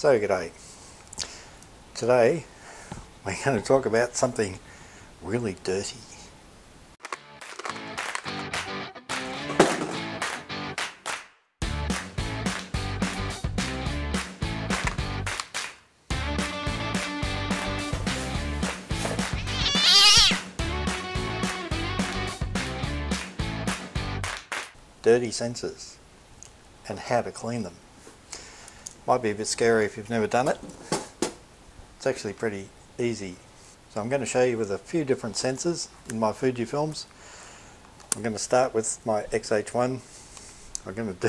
So g'day. Today we're going to talk about something really dirty. Dirty sensors and how to clean them. Might be a bit scary if you've never done it. It's actually pretty easy. So I'm going to show you with a few different sensors in my Fujifilms. I'm going to start with my X-H1. I'm going to do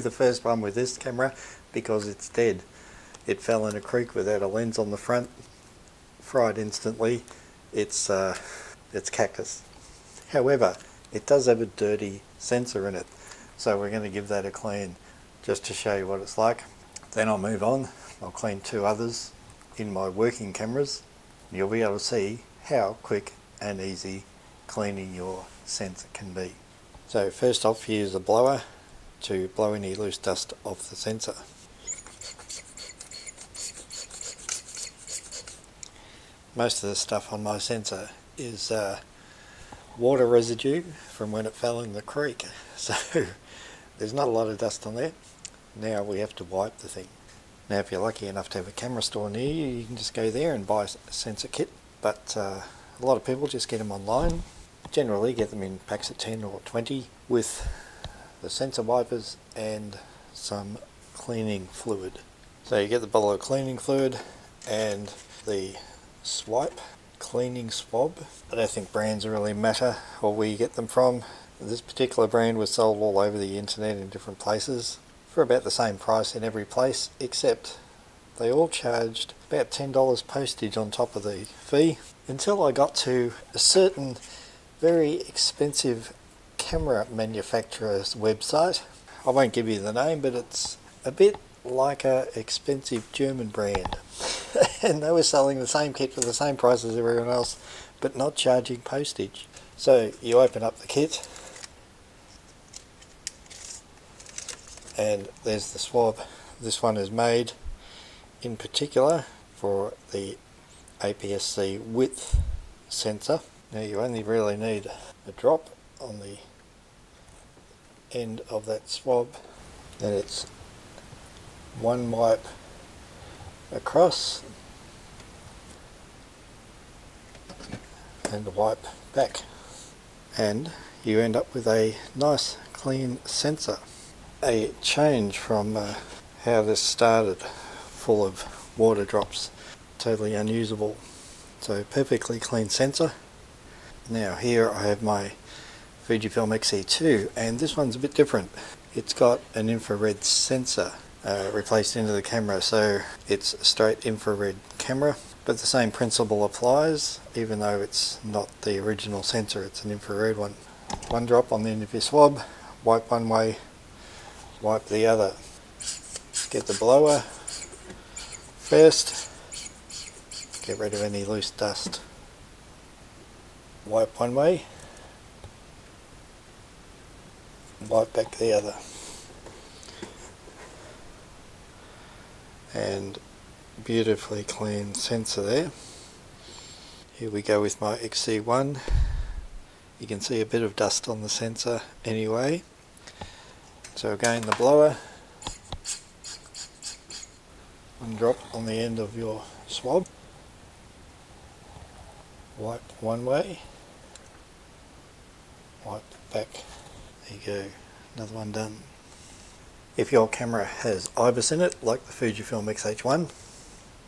the first one with this camera because it's dead. It fell in a creek without a lens on the front. Fried instantly. It's cactus. However, it does have a dirty sensor in it. So we're going to give that a clean just to show you what it's like. Then I'll move on. I'll clean two others in my working cameras. You'll be able to see how quick and easy cleaning your sensor can be. So first off, use a blower to blow any loose dust off the sensor. Most of the stuff on my sensor is water residue from when it fell in the creek, so there's not a lot of dust on there. Now we have to wipe the thing. Now if you're lucky enough to have a camera store near you, you can just go there and buy a sensor kit, but a lot of people just get them online. Generally get them in packs of 10 or 20 with the sensor wipers and some cleaning fluid. So you get the bottle of cleaning fluid and the swipe, cleaning swab. I don't think brands really matter or where you get them from. This particular brand was sold all over the internet in different places for about the same price in every place, except they all charged about $10 postage on top of the fee, until I got to a certain very expensive camera manufacturer's website. I won't give you the name, but it's a bit like a expensive German brand and they were selling the same kit for the same price as everyone else, but not charging postage. So you open up the kit and there's the swab. This one is made in particular for the APS-C width sensor. Now you only really need a drop on the end of that swab, and it's one wipe across and a wipe back, and you end up with a nice clean sensor. A change from how this started, full of water drops, totally unusable. So perfectly clean sensor. Now here I have my Fujifilm XE2, and this one's a bit different. It's got an infrared sensor replaced into the camera, so it's a straight infrared camera, but the same principle applies. Even though it's not the original sensor, it's an infrared one. One drop on the end of your swab, wipe one way, wipe the other. Get the blower first, get rid of any loose dust. Wipe one way, wipe back the other. And beautifully clean sensor there. Here we go with my XC1. You can see a bit of dust on the sensor anyway. So again, the blower, one drop on the end of your swab, wipe one way, wipe back, there you go, another one done. If your camera has IBIS in it, like the Fujifilm X-H1,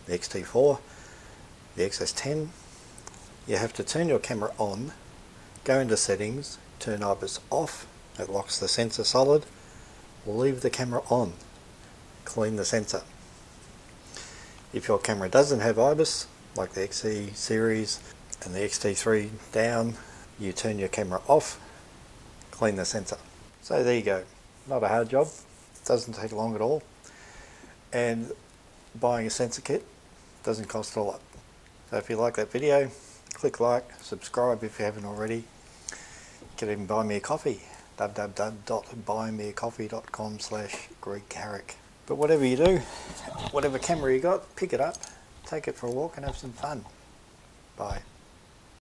the X-T4, the X-S10, you have to turn your camera on, go into settings, turn IBIS off, it locks the sensor solid. Leave the camera on, clean the sensor. If your camera doesn't have IBIS, like the XE series and the X-T3 down, you turn your camera off, clean the sensor. So there you go, not a hard job, it doesn't take long at all, and buying a sensor kit doesn't cost a lot. So if you like that video, click like, subscribe if you haven't already. You can even buy me a coffee. www.buymeacoffee.com/gregcarrick. But whatever you do, whatever camera you got, pick it up, take it for a walk and have some fun. Bye.